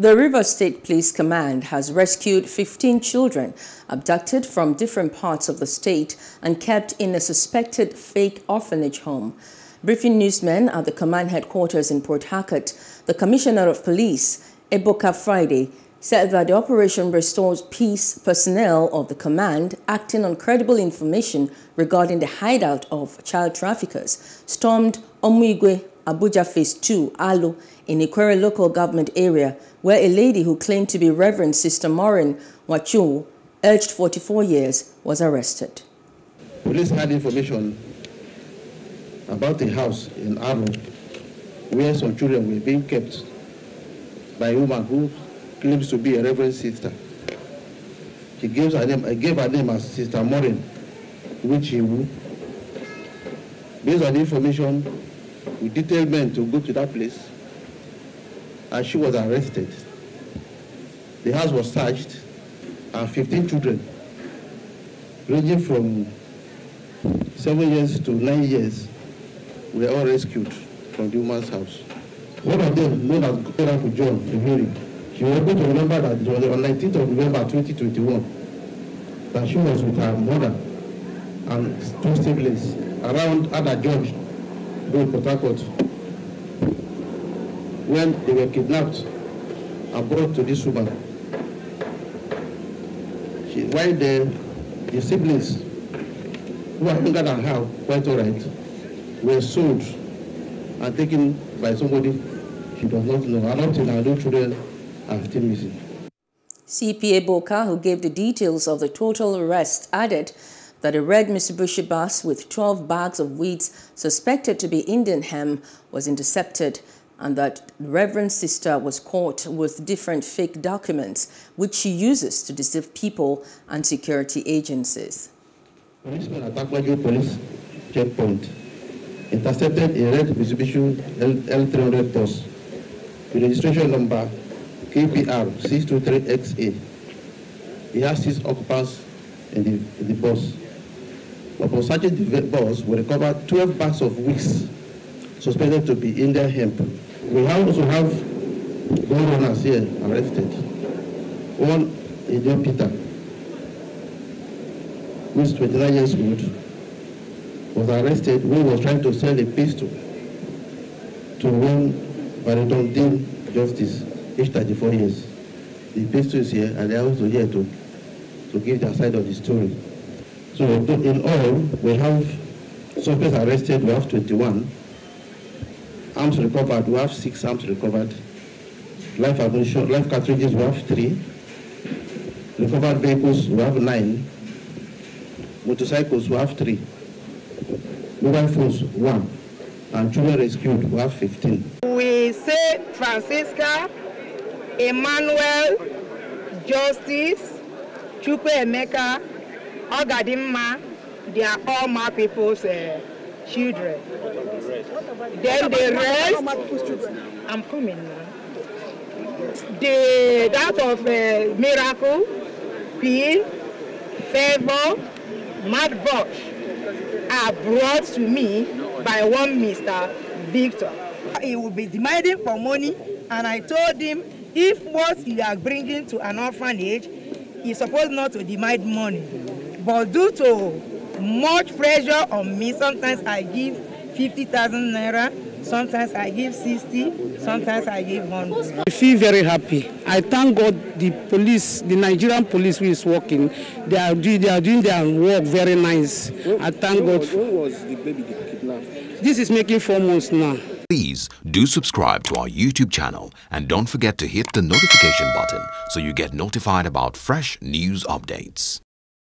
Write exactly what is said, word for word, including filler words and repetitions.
The Rivers State Police Command has rescued fifteen children abducted from different parts of the state and kept in a suspected fake orphanage home. Briefing newsmen at the command headquarters in Port Harcourt, the Commissioner of Police, Ebuka Friday, said that the operation restores peace personnel of the command acting on credible information regarding the hideout of child traffickers stormed Omuigwe, Abuja Phase two, Alu, in Ikwere local government area, where a lady who claimed to be Reverend Sister Maureen Wachu, aged forty-four years, was arrested. Police had information about a house in Alu where some children were being kept by a woman who claims to be a reverend sister. She gives her name, I gave her name as Sister Maureen, which she woo. Based on the information, we detailed men to go to that place, and she was arrested. The house was searched, and fifteen children, ranging from seven years to nine years, were all rescued from the woman's house. One of them, known as Uncle John, the hearing, she was able to remember that it was on nineteenth of November twenty twenty-one that she was with her mother and two siblings around Ada George, in Port Harcourt, when they were kidnapped and brought to this woman. She, while the, the siblings, who are younger than her, quite all right, were sold and taken by somebody she does not know, and up till now, no children are still missing. C P A Boka, who gave the details of the total arrest, added that a red Mitsubishi bus with twelve bags of weeds suspected to be Indian hemp was intercepted, and that Reverend Sister was caught with different fake documents, which she uses to deceive people and security agencies. Policemen at Akwaju Police Checkpoint intercepted a red Mitsubishi L three hundred bus with registration number K P R six two three X A. It has six occupants in the, in the bus. Upon searching the bus, we recovered twelve bags of weeds suspected to be Indian hemp. We also have gun runners here arrested. One, Indian Peter, who is twenty-nine years old, was arrested when he was trying to sell a pistol to one Baridon Dean Justice, aged thirty-four years. The pistol is here, and they are also here to, to give their side of the story. So in all, we have suspects arrested, we have twenty-one. Arms recovered, we have six arms recovered. Life ammunition, life cartridges, we have three. Recovered vehicles, we have nine. Motorcycles, we have three. Mobile phones, one. And children rescued, we have fifteen. We say Francisca, Emmanuel, Justice, Chupe Emeka, Ogadimma, they are all my people's uh, children. What about the rest? Then the rest, I'm coming now. The, that of uh, Miracle, Peel, Favor, Mad Bush are brought to me by one Mister Victor. He will be demanding for money, and I told him if what you are bringing to an orphanage, he's supposed not to demand money. But due to much pressure on me, sometimes I give fifty thousand naira, sometimes I give sixty, sometimes I give one hundred. I feel very happy. I thank God the police, the Nigerian police who is working, they are, they are doing their work very nice. When, I thank when God. Was, when was the baby kidnapped? This is making four months now. Please do subscribe to our YouTube channel and don't forget to hit the notification button so you get notified about fresh news updates.